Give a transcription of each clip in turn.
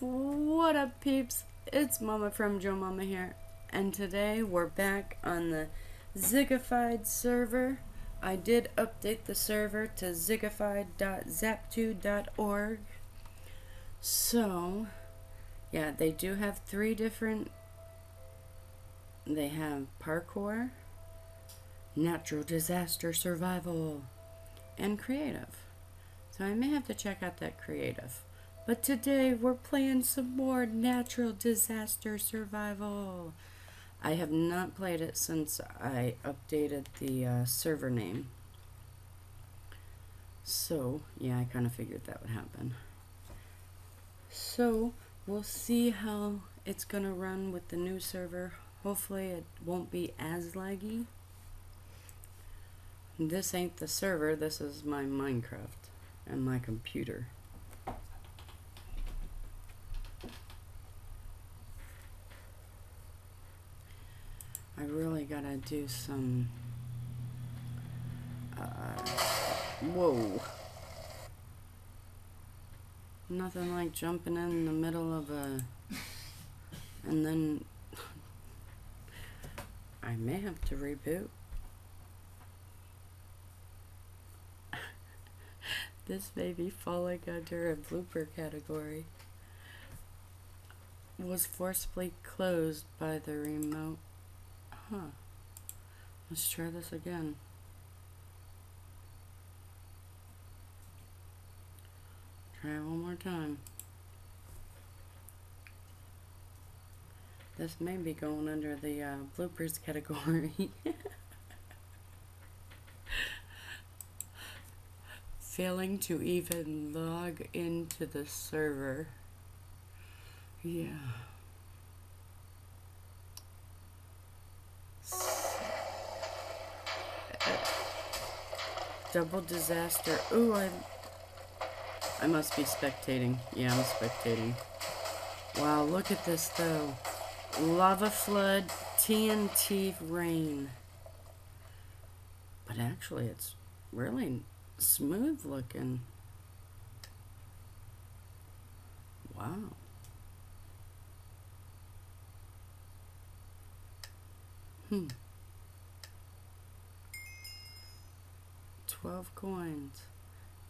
What up, peeps? It's Mama from JoeMomma here, and today we're back on the Zigafide server. I did update the server to zigafide.zapto.org. So, yeah, they do have three different... They have parkour, natural disaster survival, and creative. So I may have to check out that creative. But today we're playing some more natural disaster survival. I have not played it since I updated the server name. So, yeah, I kind of figured that would happen. So, we'll see how it's going to run with the new server. Hopefully it won't be as laggy. This ain't the server, this is my Minecraft and my computer. I really gotta do some, whoa. Nothing like jumping in the middle of a, and then, I may have to reboot. This may be falling under a blooper category. Was forcibly closed by the remote. Huh. Let's try this again. Try it one more time. This may be going under the bloopers category. Failing to even log into the server. Yeah. Double disaster. Ooh, I must be spectating. Yeah, I'm spectating. Wow, look at this though. Lava flood, TNT rain. But actually, it's really smooth looking. Wow. Hmm. 12 coins.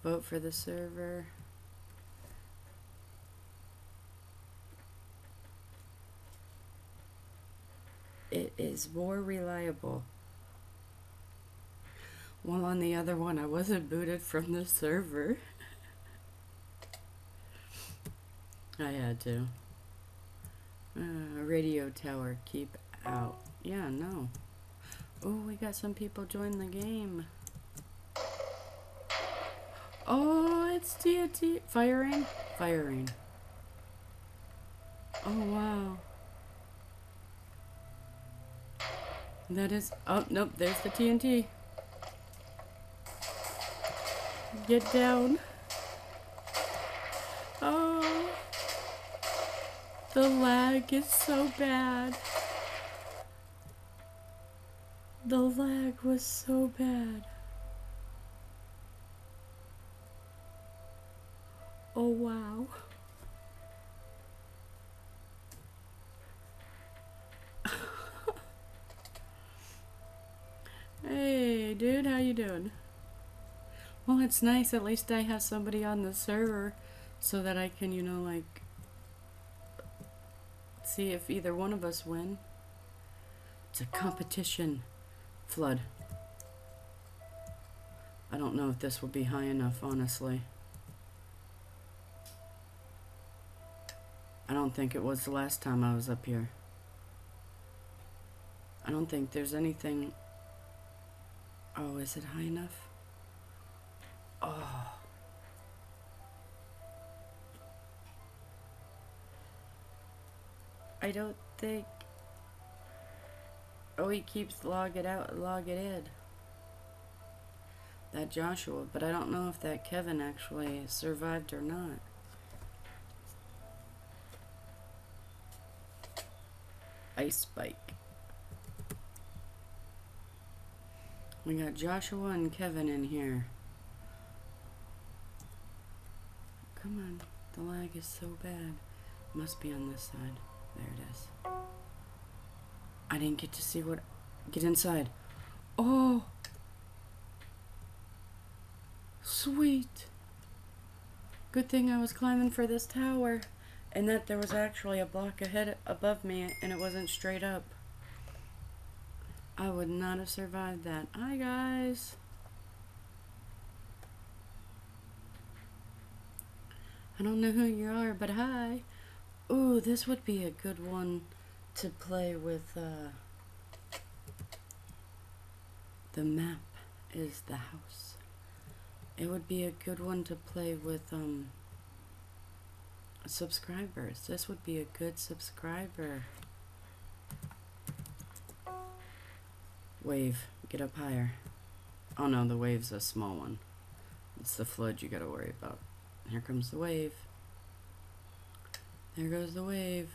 Vote for the server. It is more reliable. Well, on the other one, I wasn't booted from the server. I had to. Radio tower, keep out. Yeah, no. Oh, we got some people join the game. Oh, it's TNT. Firing? Firing. Oh, wow. That is, oh, nope, there's the TNT. Get down. Oh. The lag is so bad. The lag was so bad. Oh, wow. Hey, dude, how you doing? Well, it's nice. At least I have somebody on the server so that I can, you know, like, see if either one of us win. It's a competition. Flood. I don't know if this will be high enough, honestly. I don't think it was the last time I was up here. I don't think there's anything... Oh, is it high enough? Oh. I don't think... Oh, he keeps log it out, log it in. That Joshua, but I don't know if that Kevin actually survived or not. Ice spike. We got Joshua and Kevin in here. Come on, the lag is so bad. Must be on this side. There it is. I didn't get to see what... Get inside. Oh! Sweet! Good thing I was climbing for this tower. And that there was actually a block ahead above me and it wasn't straight up. I would not have survived that. Hi, guys! I don't know who you are, but hi! Ooh, this would be a good one to play with, the map is the house. It would be a good one to play with, subscribers. This would be a good subscriber. Wave, get up higher. Oh no, the wave's a small one. It's the flood you gotta worry about. Here comes the wave. There goes the wave.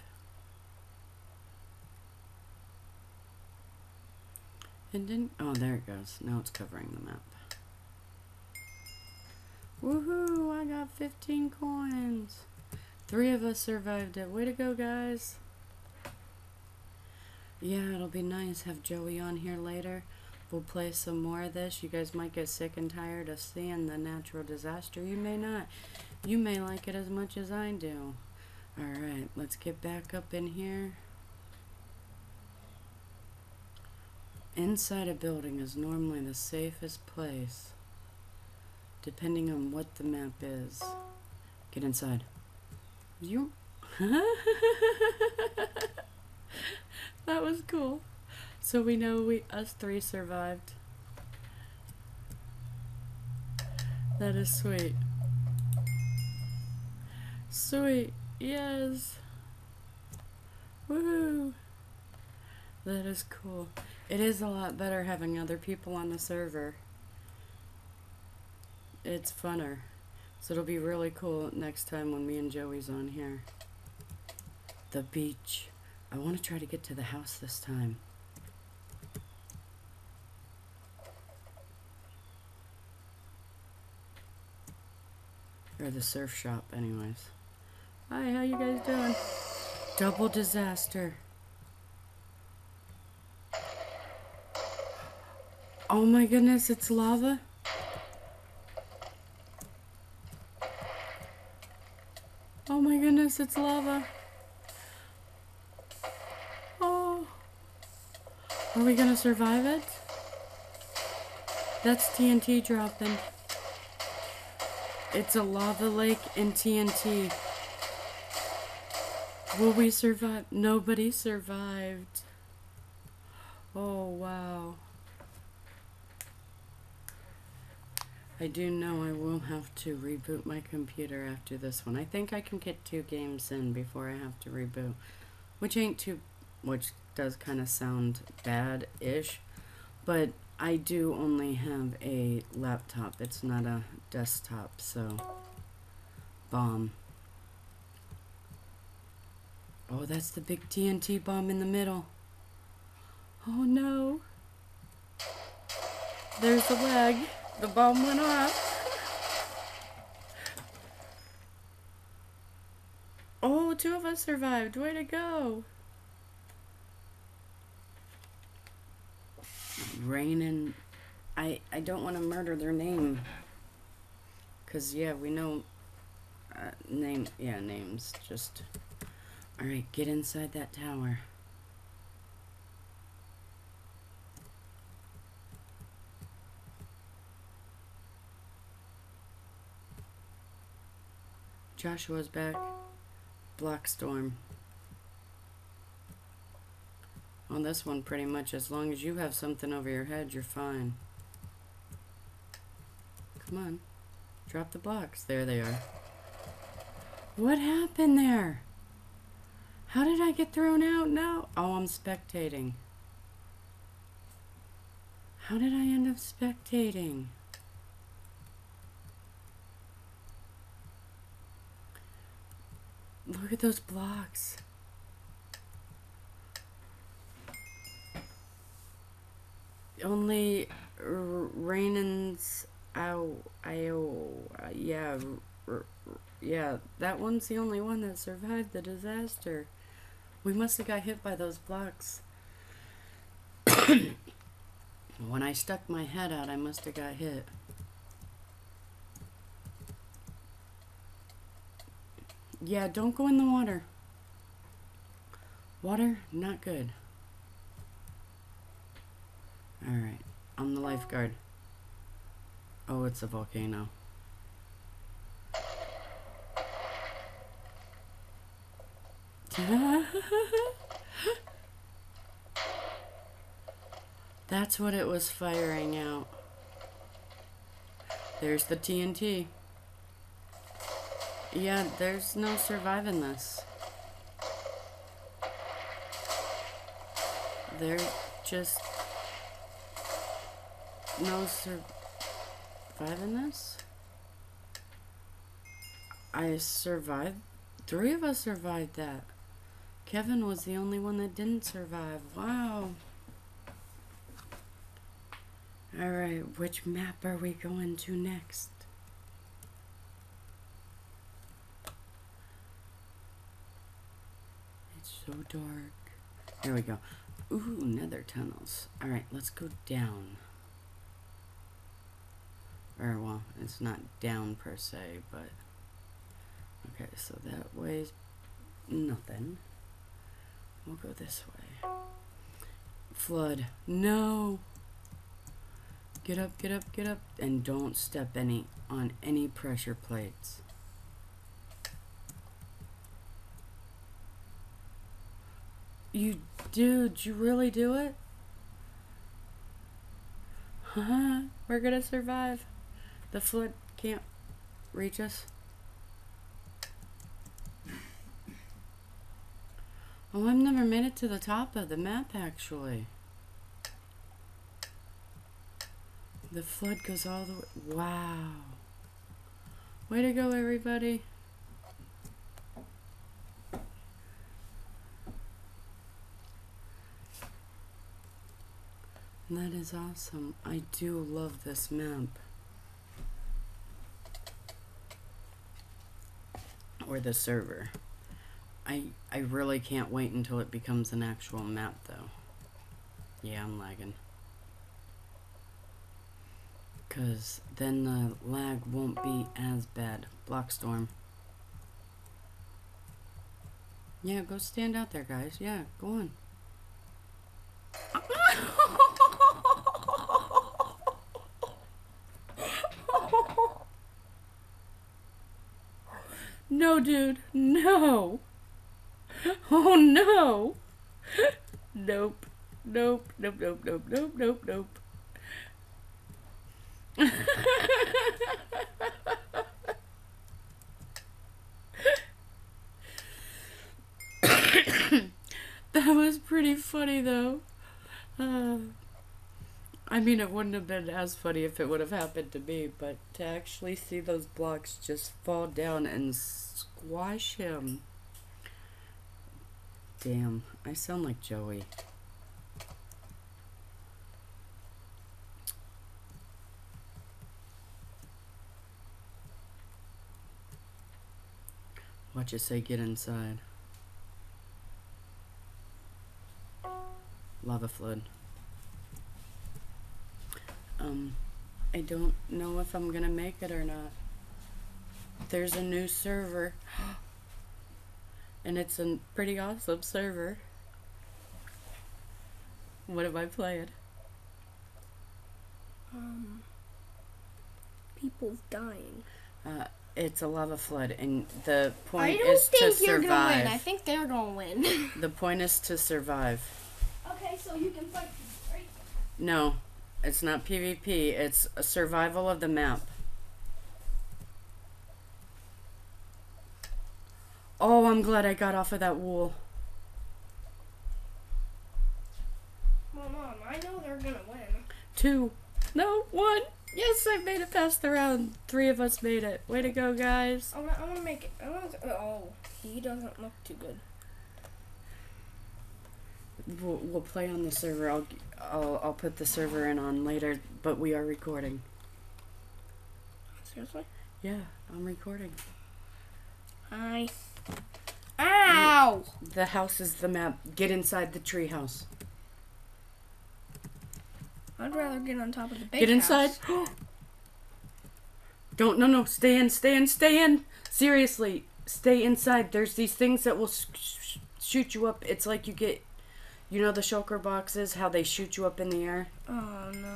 It didn't... Oh, there it goes. Now it's covering the map. Woohoo! I got 15 coins! 3 of us survived it. Way to go, guys! Yeah, it'll be nice. Have Joey on here later. We'll play some more of this. You guys might get sick and tired of seeing the natural disaster. You may not. You may like it as much as I do. Alright, let's get back up in here. Inside a building is normally the safest place, depending on what the map is. Get inside. You. That was cool. So we know us three survived. That is sweet. Sweet, yes. Woohoo. That is cool. It is a lot better having other people on the server. It's funner. So it'll be really cool next time when me and Joey's on here. The beach. I want to try to get to the house this time. Or the surf shop, anyways. Hi, how you guys doing? Double disaster. Oh my goodness, it's lava. Oh my goodness, it's lava. Oh. Are we gonna survive it? That's TNT dropping. It's a lava lake and TNT. Will we survive? Nobody survived. Oh, wow. I do know I will have to reboot my computer after this one. I think I can get 2 games in before I have to reboot. Which does kind of sound bad-ish, but I do only have a laptop. It's not a desktop, so bomb. Oh, that's the big TNT bomb in the middle. Oh no. There's the lag. The bomb went off. Oh, 2 of us survived. Way to go. Raining. I don't want to murder their name, cause yeah, we know names. Just all right. Get inside that tower. Joshua's back. Block storm. On this one, pretty much, as long as you have something over your head, you're fine. Come on. Drop the blocks. There they are. What happened there? How did I get thrown out now? Oh, I'm spectating. How did I end up spectating? Look at those blocks. Only Rainan's, yeah, Yeah, that one's the only one that survived the disaster. We must have got hit by those blocks. When I stuck my head out, I must have got hit. Yeah, don't go in the water. Water, not good. Alright, I'm the lifeguard. Oh, it's a volcano. That's what it was firing out. There's the TNT. Yeah, there's no surviving this. There's just no surviving this. I survived. 3 of us survived that. Kevin was the only one that didn't survive. Wow. Alright, which map are we going to next? It's so dark. There we go. Ooh, nether tunnels. Alright, let's go down. Or, well, it's not down per se, but... Okay, so that way's nothing. We'll go this way. Flood. No! Get up, get up, get up. And don't step on any pressure plates. Dude, you really do it? Haha, we're gonna survive. The flood can't reach us. Oh, I've never made it to the top of the map, actually. The flood goes all the way. Wow. Way to go, everybody. That is awesome. I do love this map. Or the server. I really can't wait until it becomes an actual map, though. Yeah, I'm lagging. 'Cause then the lag won't be as bad. Blockstorm. Yeah, go stand out there, guys. Yeah, go on. No, dude. No. Oh no! Nope. Nope. Nope. Nope. Nope. Nope. Nope. Nope. That was pretty funny, though. I mean, it wouldn't have been as funny if it would have happened to me, but to actually see those blocks just fall down and squash him. Damn, I sound like Joey. Watch it say get inside. Lava flood. I don't know if I'm gonna make it or not. There's a new server. And it's a pretty awesome server. What am I playing? People's dying. It's a lava flood, and the point is to survive. I don't think you're gonna win. I think they're gonna win. The point is to survive. Okay, so you can fight, right? No, it's not PvP. It's a survival of the map. Oh, I'm glad I got off of that wool. Well, Mom, I know they're gonna win. 2. No, 1. Yes, I made it past the round. 3 of us made it. Way to go, guys. I wanna make it. Oh, he doesn't look too good. We'll play on the server. I'll put the server in on later, but we are recording. Seriously? Yeah, I'm recording. Hi. Ow! The house is the map. Get inside the tree house. I'd rather get on top of the big house. Get inside. House. Don't, no, stay in, stay in. Seriously, stay inside. There's these things that will shoot you up. It's like you get, you know the shulker boxes, how they shoot you up in the air? Oh, no.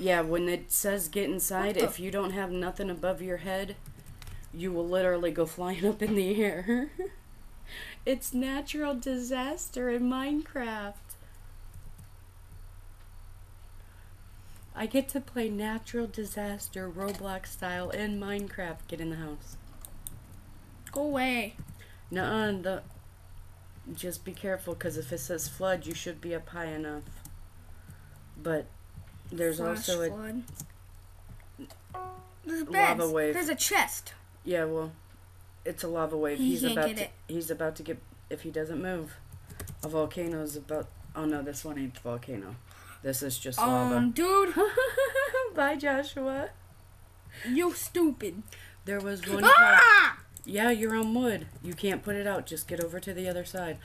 Yeah, when it says get inside, if you don't have nothing above your head, you will literally go flying up in the air. It's natural disaster in Minecraft. I get to play natural disaster Roblox style in Minecraft. Get in the house. Go away. Nuh-uh, just be careful, because if it says flood, you should be up high enough. But there's also flood. There's lava wave. There's a chest. Yeah, well, it's a lava wave. He's about to. He's about to get. If he doesn't move, a volcano is about. Oh no, this one ain't volcano. This is just lava. Dude. Bye, Joshua. You stupid. There was one. Ah! Yeah, you're on wood. You can't put it out. Just get over to the other side.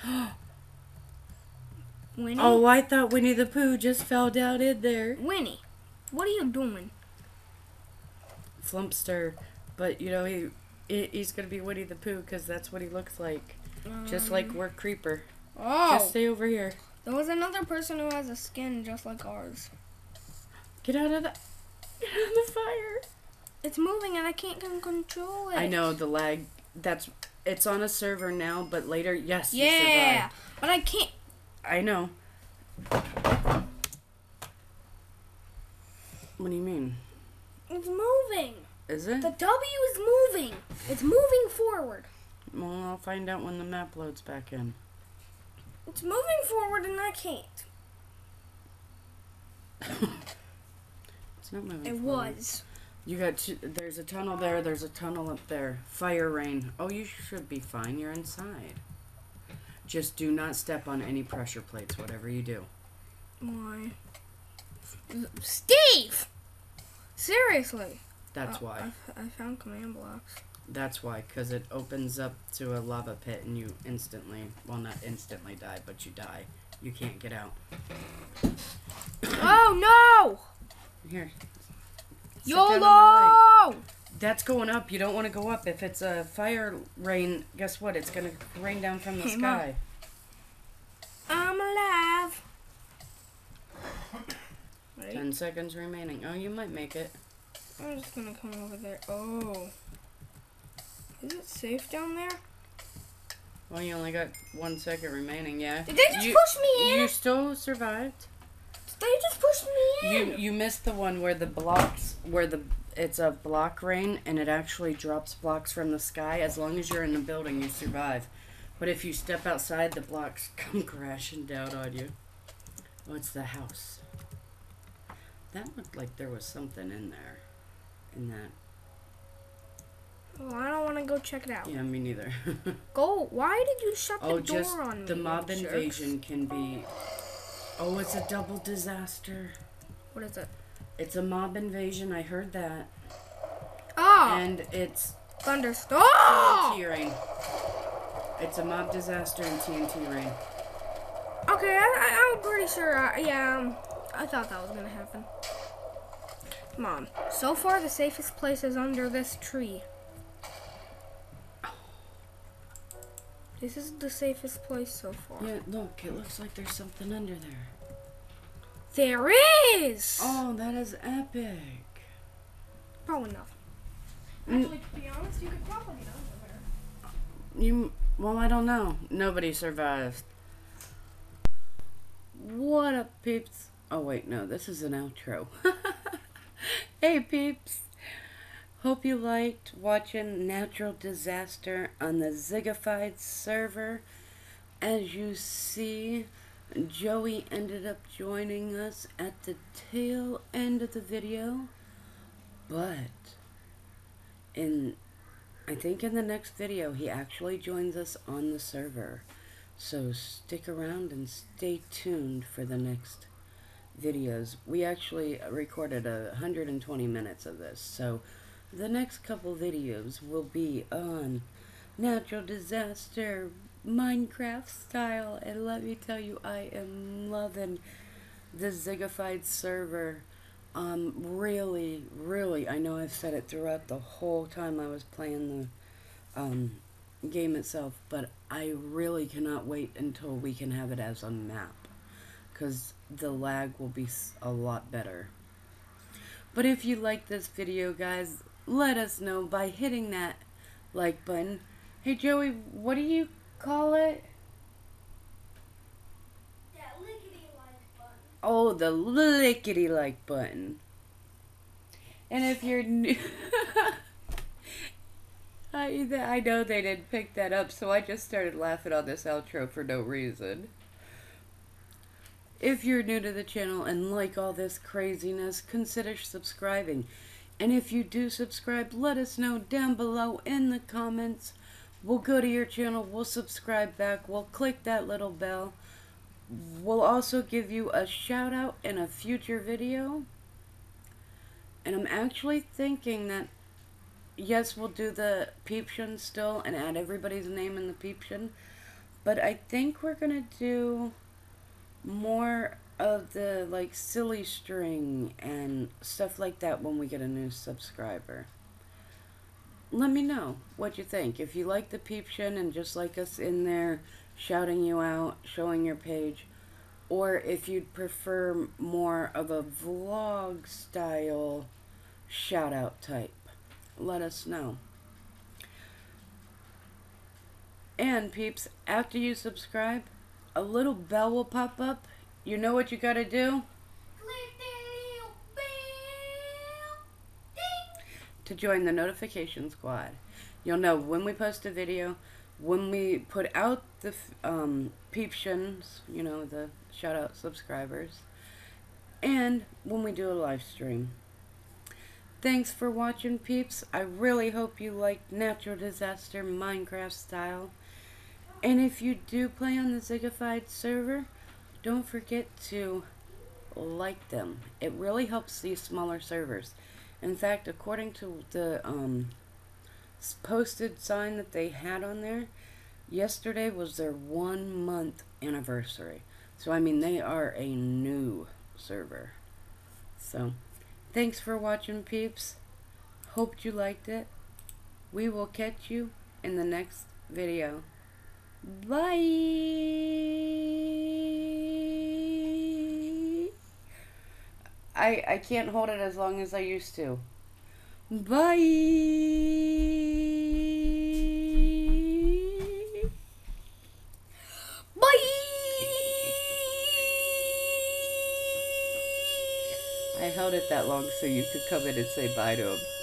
Winnie? Oh, I thought Winnie the Pooh just fell down in there. Winnie, what are you doing? Flumpster. But, you know, he's going to be Winnie the Pooh because that's what he looks like. Just like we're Creeper. Oh. Just stay over here. There was another person who has a skin just like ours. Get out of the fire. It's moving and I can't control it. I know, the lag. It's on a server now, but later, yes, yeah, you survived. But I can't. I know. What do you mean? It's moving. Is it? The W is moving. It's moving forward. Well, I'll find out when the map loads back in. It's moving forward and I can't. It's not moving forward. It was. You got two, there's a tunnel there, there's a tunnel up there. Fire rain. Oh, you should be fine. You're inside. Just do not step on any pressure plates, whatever you do. Why? Steve! Seriously. That's why. I found command blocks. That's why, because it opens up to a lava pit and you instantly, well, not instantly die, but you die. You can't get out. Oh, no! Here. YOLO! That's going up. You don't want to go up. If it's a fire rain, guess what? It's going to rain down from the sky. I'm alive. 10 seconds remaining. Oh, you might make it. I'm just going to come over there. Oh. Is it safe down there? Well, you only got 1 second remaining, yeah. Did they just push me in? You still survived. They just pushed me in. You missed the one where the blocks, it's a block rain, and it actually drops blocks from the sky. As long as you're in the building, you survive. But if you step outside, the blocks come crashing down on you. Oh, it's the house. That looked like there was something in there. In that. Well, I don't want to go check it out. Yeah, me neither. Go. Why did you shut the door on me? The mob invasion can be... Oh, it's a double disaster. What is it? It's a mob invasion. I heard that. Oh. And it's thunderstorm. TNT rain. It's a mob disaster and TNT rain. Okay, I'm pretty sure. I thought that was gonna happen. Mom. So far, the safest place is under this tree. This is the safest place so far. Yeah, look, it looks like there's something under there. There is! Oh, that is epic. Probably nothing. Actually, to be honest, you could probably get under there. Well, I don't know. Nobody survived. What up, peeps? Oh, wait, no, this is an outro. Hey, peeps. Hope you liked watching Natural Disaster on the Zigafide server. As you see, Joey ended up joining us at the tail end of the video. But, I think in the next video, he actually joins us on the server. So stick around and stay tuned for the next videos. We actually recorded 120 minutes of this, so... The next couple videos will be on natural disaster, Minecraft style, and let me tell you, I am loving the Zigafide server. Really, really, I know I've said it throughout the whole time I was playing the game itself, but I really cannot wait until we can have it as a map, because the lag will be a lot better. But if you like this video, guys, let us know by hitting that like button. Hey, Joey, what do you call it? That lickety like button. Oh, the lickety like button. And if you're new... I know they didn't pick that up, so I just started laughing on this outro for no reason. If you're new to the channel and like all this craziness, consider subscribing. And if you do subscribe, let us know down below in the comments. We'll go to your channel, we'll subscribe back, we'll click that little bell. We'll also give you a shout out in a future video. And I'm actually thinking that, yes, we'll do the peeption still and add everybody's name in the peeption. But I think we're going to do more of the like silly string and stuff like that when we get a new subscriber. Let me know what you think. If you like the peeption and just like us in there shouting you out, showing your page, or if you'd prefer more of a vlog style shout out type, let us know. And peeps, after you subscribe, a little bell will pop up. You know what you gotta do? Click that little bell. Ding. To join the notification squad. You'll know when we post a video, when we put out the peeptions, you know, the shout out subscribers, and when we do a live stream. Thanks for watching, peeps. I really hope you liked natural disaster Minecraft style. And if you do play on the Zigafide server, don't forget to like them. It really helps these smaller servers. In fact, according to the posted sign that they had on there, yesterday was their 1 month anniversary. So, I mean, they are a new server. So, thanks for watching, peeps. Hope you liked it. We will catch you in the next video. Bye. I can't hold it as long as I used to. Bye. Bye. I held it that long so you could come in and say bye to him.